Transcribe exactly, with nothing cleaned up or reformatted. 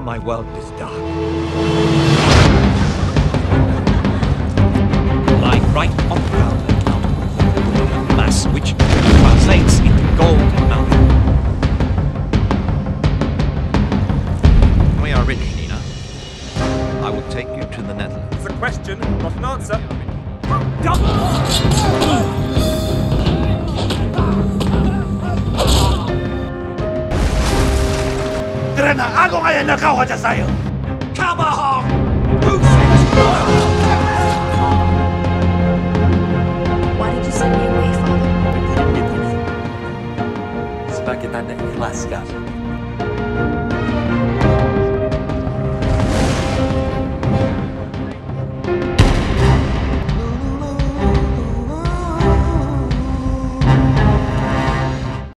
now my world is dark. Lie right on ground and mountain, mass which translates into gold mountain. We are rich, Nina. I will take you to the Netherlands. It's a question, not an answer. Double! Come on! Why did you send me away, Father? It's back in that class, guys.